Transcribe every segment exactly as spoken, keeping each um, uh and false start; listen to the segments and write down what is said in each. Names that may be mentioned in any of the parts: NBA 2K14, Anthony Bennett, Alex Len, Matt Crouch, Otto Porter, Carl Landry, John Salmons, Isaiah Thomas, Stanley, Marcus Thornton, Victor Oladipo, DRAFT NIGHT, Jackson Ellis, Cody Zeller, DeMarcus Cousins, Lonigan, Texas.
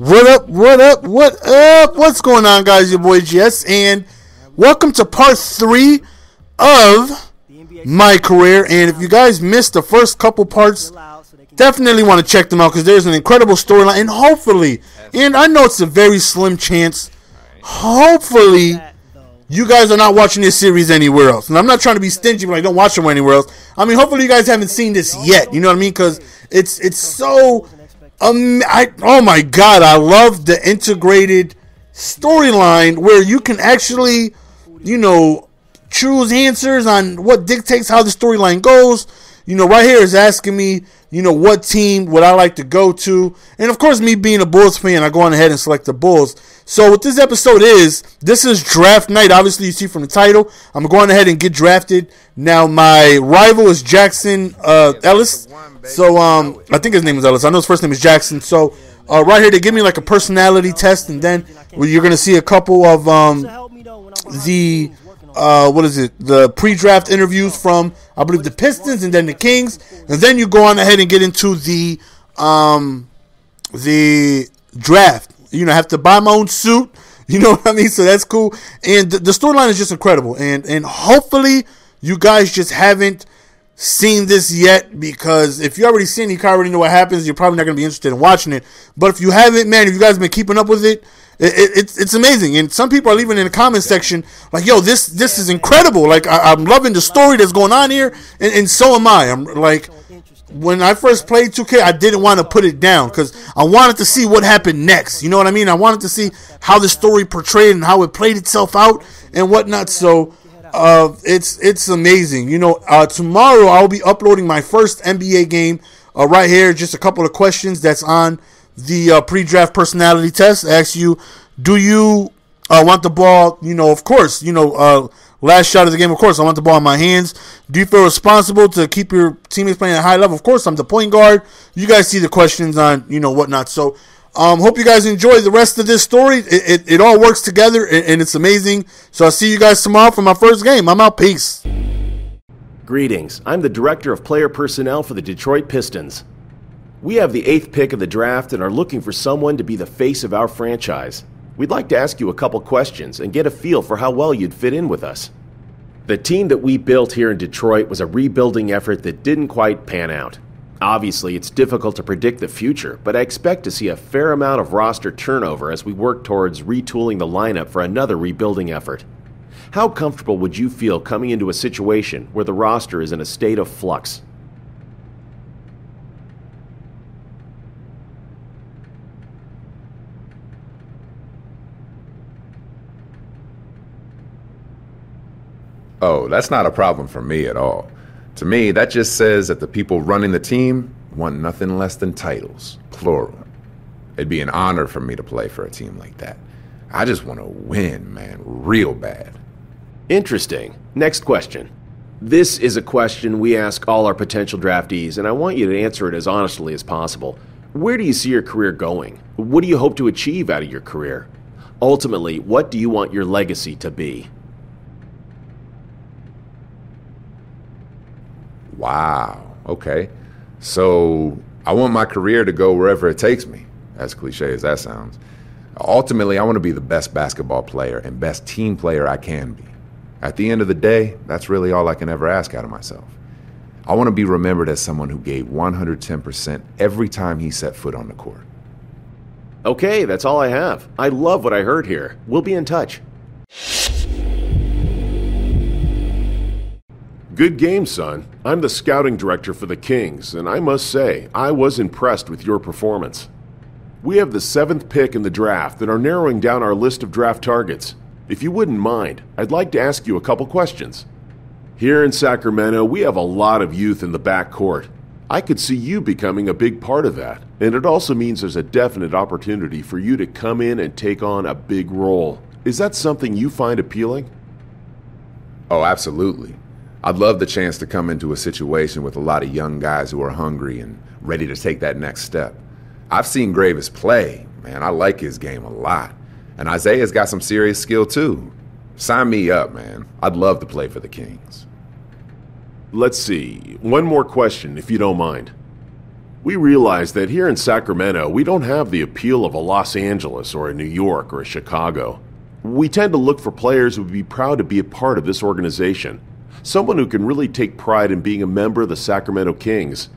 What up, what up, what up? What's going on, guys? Your boy Jess, and welcome to part three of my career. And if you guys missed the first couple parts, definitely want to check them out because there's an incredible storyline. And hopefully, and I know it's a very slim chance, hopefully you guys are not watching this series anywhere else. And I'm not trying to be stingy, but I don't watch them anywhere else. I mean, hopefully you guys haven't seen this yet. You know what I mean? Because it's, it's so... Um, I, oh my god, I love the integrated storyline where you can actually, you know, choose answers on what dictates how the storyline goes. You know, right here is asking me, you know, what team would I like to go to? And of course, me being a Bulls fan, I go on ahead and select the Bulls. So what this episode is, this is draft night. Obviously, you see from the title, I'm going ahead and get drafted. Now, my rival is Jackson uh, Ellis. So, um, I think his name is Ellis. I know his first name is Jackson. So, uh, right here, they give me like a personality test, and then you're going to see a couple of um, the, uh, what is it, the pre-draft interviews from, I believe, the Pistons and then the Kings. And then you go on ahead and get into the, um, the draft. You know, I have to buy my own suit. You know what I mean? So, that's cool. And the, the storyline is just incredible. And, and hopefully, you guys just haven't seen this yet, because if you already seen it, you kind of already know what happens. You're probably not going to be interested in watching it. But if you haven't, man, if you guys have been keeping up with it, it, it it's it's amazing. And some people are leaving in the comment section like, "Yo, this this is incredible! Like, I, I'm loving the story that's going on here, and, and so am I." I'm like, when I first played two K, I didn't want to put it down because I wanted to see what happened next. You know what I mean? I wanted to see how the story portrayed and how it played itself out and whatnot. So. Uh, it's it's amazing, you know. Uh, tomorrow I'll be uploading my first N B A game. Uh, right here, just a couple of questions that's on the uh, pre-draft personality test. I ask you, do you uh, want the ball? You know, of course. You know, uh, last shot of the game. Of course, I want the ball in my hands. Do you feel responsible to keep your teammates playing at a high level? Of course, I'm the point guard. You guys see the questions on, you know, whatnot. So. Um, hope you guys enjoy the rest of this story. It, it, it all works together, and, and it's amazing. So I'll see you guys tomorrow for my first game. I'm out. Peace. Greetings. I'm the Director of Player Personnel for the Detroit Pistons. We have the eighth pick of the draft and are looking for someone to be the face of our franchise. We'd like to ask you a couple questions and get a feel for how well you'd fit in with us. The team that we built here in Detroit was a rebuilding effort that didn't quite pan out. Obviously, it's difficult to predict the future, but I expect to see a fair amount of roster turnover as we work towards retooling the lineup for another rebuilding effort. How comfortable would you feel coming into a situation where the roster is in a state of flux? Oh, that's not a problem for me at all. To me, that just says that the people running the team want nothing less than titles, plural. It'd be an honor for me to play for a team like that. I just want to win, man, real bad. Interesting. Next question. This is a question we ask all our potential draftees, and I want you to answer it as honestly as possible. Where do you see your career going? What do you hope to achieve out of your career? Ultimately, what do you want your legacy to be? Wow, okay. So I want my career to go wherever it takes me, as cliche as that sounds. Ultimately, I want to be the best basketball player and best team player I can be. At the end of the day, that's really all I can ever ask out of myself. I want to be remembered as someone who gave one hundred ten percent every time he set foot on the court. Okay, that's all I have. I love what I heard here. We'll be in touch. Good game, son. I'm the scouting director for the Kings, and I must say, I was impressed with your performance. We have the seventh pick in the draft and are narrowing down our list of draft targets. If you wouldn't mind, I'd like to ask you a couple questions. Here in Sacramento, we have a lot of youth in the backcourt. I could see you becoming a big part of that, and it also means there's a definite opportunity for you to come in and take on a big role. Is that something you find appealing? Oh, absolutely. I'd love the chance to come into a situation with a lot of young guys who are hungry and ready to take that next step. I've seen Graves play, man. I like his game a lot. And Isaiah's got some serious skill too. Sign me up, man. I'd love to play for the Kings. Let's see. One more question, if you don't mind. We realize that here in Sacramento, we don't have the appeal of a Los Angeles or a New York or a Chicago. We tend to look for players who would be proud to be a part of this organization. Someone who can really take pride in being a member of the Sacramento Kings.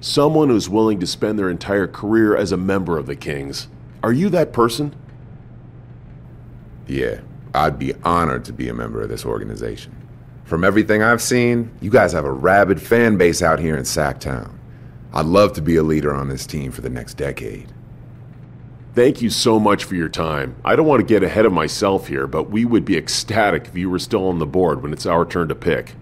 Someone who's willing to spend their entire career as a member of the Kings. Are you that person? Yeah, I'd be honored to be a member of this organization. From everything I've seen, you guys have a rabid fan base out here in Sac Town. I'd love to be a leader on this team for the next decade. Thank you so much for your time. I don't want to get ahead of myself here, but we would be ecstatic if you were still on the board when it's our turn to pick.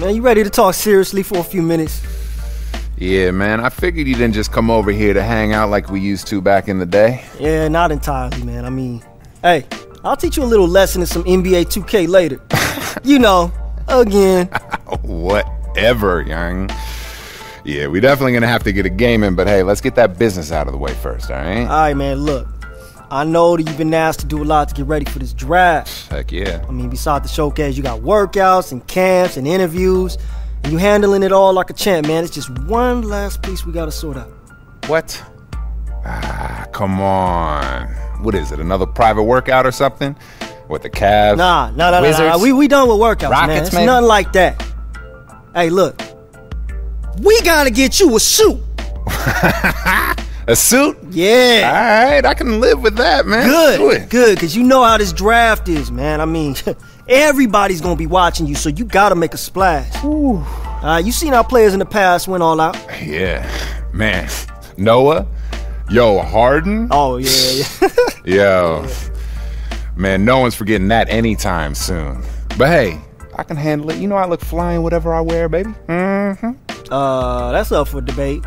Man, you ready to talk seriously for a few minutes? Yeah, man, I figured you didn't just come over here to hang out like we used to back in the day. Yeah, not entirely, man. I mean, hey, I'll teach you a little lesson in some N B A two K later. You know, again. Whatever, young. Yeah, we definitely going to have to get a game in, but hey, let's get that business out of the way first, all right? All right, man, look. I know that you've been asked to do a lot to get ready for this draft. Heck yeah. I mean, besides the showcase, you got workouts and camps and interviews, and you handling it all like a champ, man. It's just one last piece we got to sort out. What? Ah, come on. What is it, another private workout or something? With the Cavs? Nah, nah, nah, Wizards? nah, nah. We, we done with workouts, Rockets, man. It's maybe? Nothing like that. Hey, look. We gotta get you a suit. A suit? Yeah. All right, I can live with that, man. Good, do it. Good, because you know how this draft is, man. I mean, everybody's gonna be watching you, so you gotta make a splash. Ooh. Uh, you seen our players in the past went all out. Yeah, man. Noah, yo, Harden. Oh yeah, yeah. Yo, yeah. Man, no one's forgetting that anytime soon. But hey, I can handle it. You know I look fly in whatever I wear, baby. Mm-hmm. Uh, that's up for debate.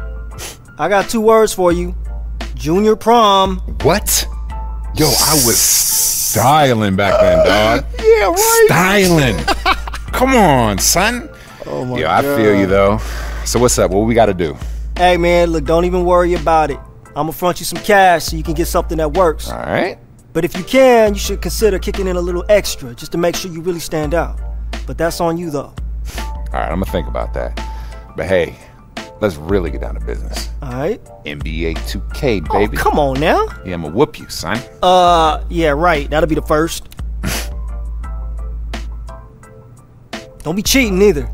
I got two words for you. Junior prom. What? Yo, I was styling back then, dog. Yeah, right. Styling. Come on, son. Oh my Yo, I God. feel you, though. So what's up? What we got to do? Hey, man, look, don't even worry about it. I'm going to front you some cash so you can get something that works. All right. But if you can, you should consider kicking in a little extra just to make sure you really stand out. But that's on you, though. All right, I'm going to think about that. But hey, let's really get down to business. All right. N B A two K, baby. Oh, come on now. Yeah, I'm going to whoop you, son. Uh, yeah, right. That'll be the first. Don't be cheating either.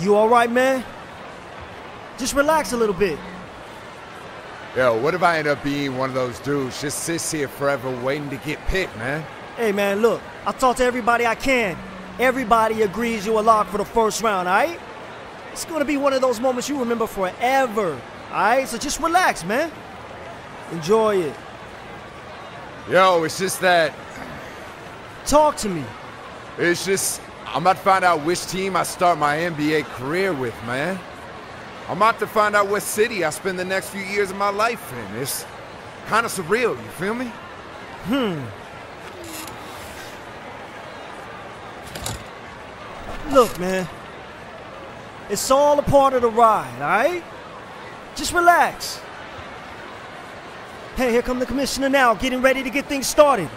You all right, man? Just relax a little bit. Yo, what if I end up being one of those dudes just sits here forever waiting to get picked, man? Hey, man, look, I talk to everybody I can. Everybody agrees you're a lock for the first round, all right? It's going to be one of those moments you remember forever, all right? So just relax, man. Enjoy it. Yo, it's just that... Talk to me. It's just... I'm about to find out which team I start my N B A career with, man. I'm about to find out what city I spend the next few years of my life in. It's kind of surreal, you feel me? Hmm. Look, man. It's all a part of the ride, all right? Just relax. Hey, here come the commissioner now, getting ready to get things started.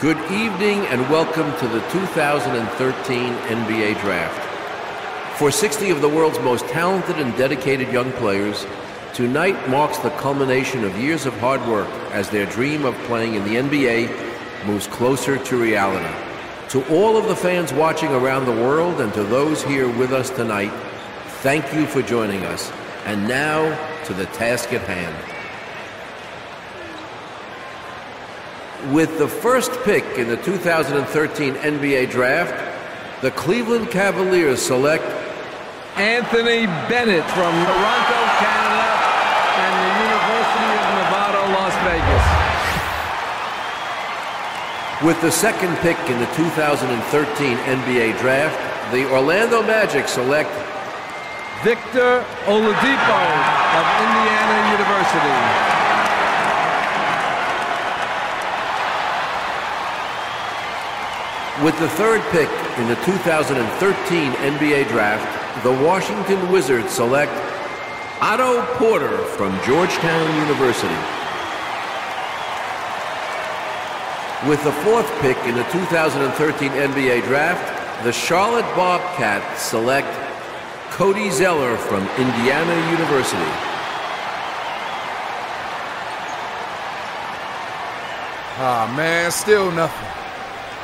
Good evening and welcome to the two thousand thirteen N B A Draft. For sixty of the world's most talented and dedicated young players, tonight marks the culmination of years of hard work as their dream of playing in the N B A moves closer to reality. To all of the fans watching around the world and to those here with us tonight, thank you for joining us. And now to the task at hand. With the first pick in the two thousand thirteen N B A Draft, the Cleveland Cavaliers select Anthony Bennett from Toronto, Canada, and the University of Nevada, Las Vegas. With the second pick in the two thousand thirteen N B A Draft, the Orlando Magic select Victor Oladipo of Indiana University. With the third pick in the two thousand thirteen N B A Draft, the Washington Wizards select Otto Porter from Georgetown University. With the fourth pick in the two thousand thirteen N B A Draft, the Charlotte Bobcats select Cody Zeller from Indiana University. Ah, oh, man, still nothing.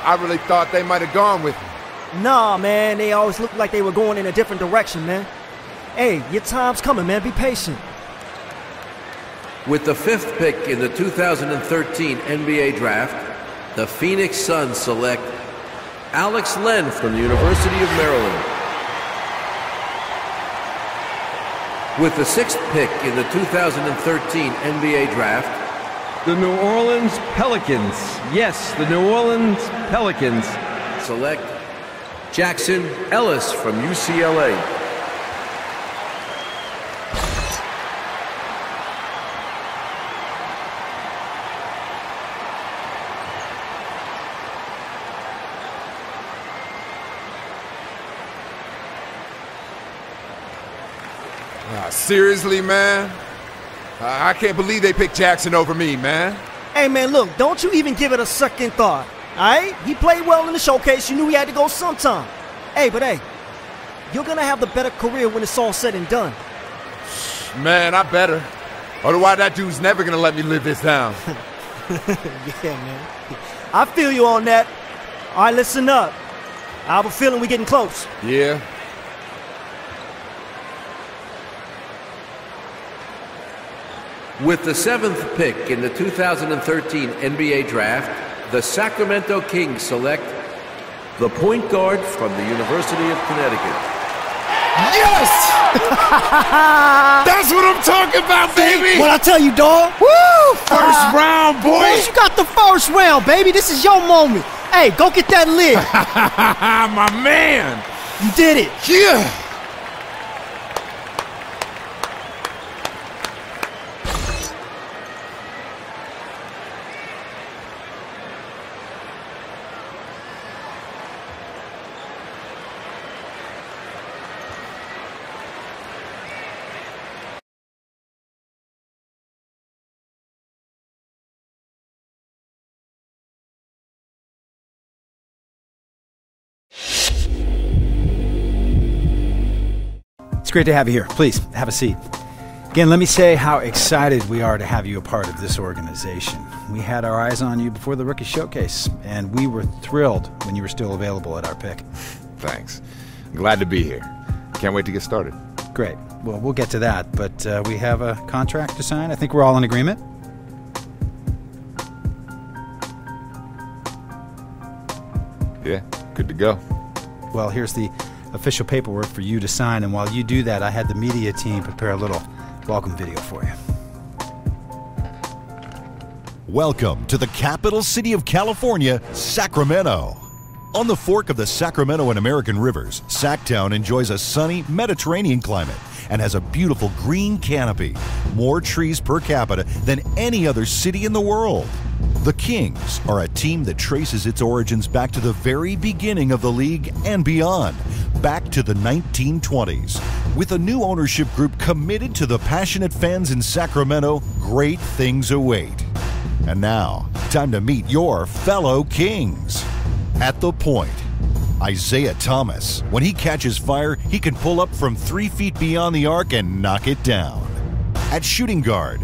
I really thought they might have gone with me. Nah, man, they always looked like they were going in a different direction, man. Hey, your time's coming, man. Be patient. With the fifth pick in the two thousand thirteen N B A Draft, the Phoenix Suns select Alex Len from the University of Maryland. With the sixth pick in the two thousand thirteen N B A Draft, the New Orleans Pelicans, yes, the New Orleans Pelicans, select Jackson Ellis from U C L A. Seriously, man? Uh, I can't believe they picked Jackson over me, man. Hey, man, look, don't you even give it a second thought, all right? He played well in the showcase. You knew he had to go sometime. Hey, but hey, you're going to have the better career when it's all said and done. Man, I better. Otherwise, that dude's never going to let me live this down. Yeah, man. I feel you on that. All right, listen up. I have a feeling we're getting close. Yeah. With the seventh pick in the two thousand thirteen N B A Draft, the Sacramento Kings select the point guard from the University of Connecticut. Yes! That's what I'm talking about, baby! What I tell you, dog? Woo! First uh, round, boy! Boy, you got the first round, baby. This is your moment. Hey, go get that lid. My man! You did it. Yeah! It's great to have you here. Please, have a seat. Again, let me say how excited we are to have you a part of this organization. We had our eyes on you before the Rookie Showcase, and we were thrilled when you were still available at our pick. Thanks. Glad to be here. Can't wait to get started. Great. Well, we'll get to that, but uh, we have a contract to sign. I think we're all in agreement. Yeah, good to go. Well, here's the official paperwork for you to sign, and while you do that, I had the media team prepare a little welcome video for you. Welcome to the capital city of California, Sacramento. On the fork of the Sacramento and American rivers, Sac Town enjoys a sunny Mediterranean climate and has a beautiful green canopy, more trees per capita than any other city in the world. The Kings are a team that traces its origins back to the very beginning of the league and beyond, back to the nineteen twenties. With a new ownership group committed to the passionate fans in Sacramento, great things await. And now, time to meet your fellow Kings. At the point, Isaiah Thomas. When he catches fire, he can pull up from three feet beyond the arc and knock it down. At shooting guard,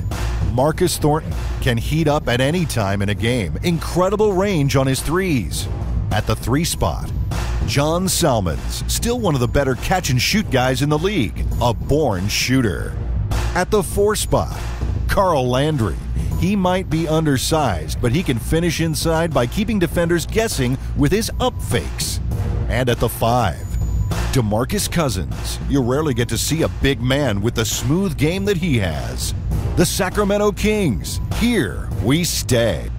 Marcus Thornton can heat up at any time in a game. Incredible range on his threes. At the three spot, John Salmons, still one of the better catch-and-shoot guys in the league, a born shooter. At the four spot, Carl Landry. He might be undersized, but he can finish inside by keeping defenders guessing with his up fakes. And at the five, DeMarcus Cousins. You rarely get to see a big man with the smooth game that he has. The Sacramento Kings. Here we stay.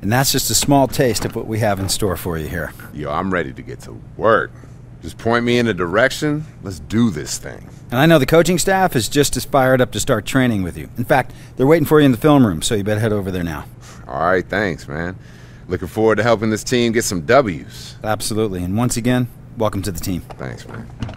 And that's just a small taste of what we have in store for you here. Yo, I'm ready to get to work. Just point me in a direction. Let's do this thing. And I know the coaching staff is just as fired up to start training with you. In fact, they're waiting for you in the film room, so you better head over there now. All right, thanks, man. Looking forward to helping this team get some W's. Absolutely. And once again, welcome to the team. Thanks, man.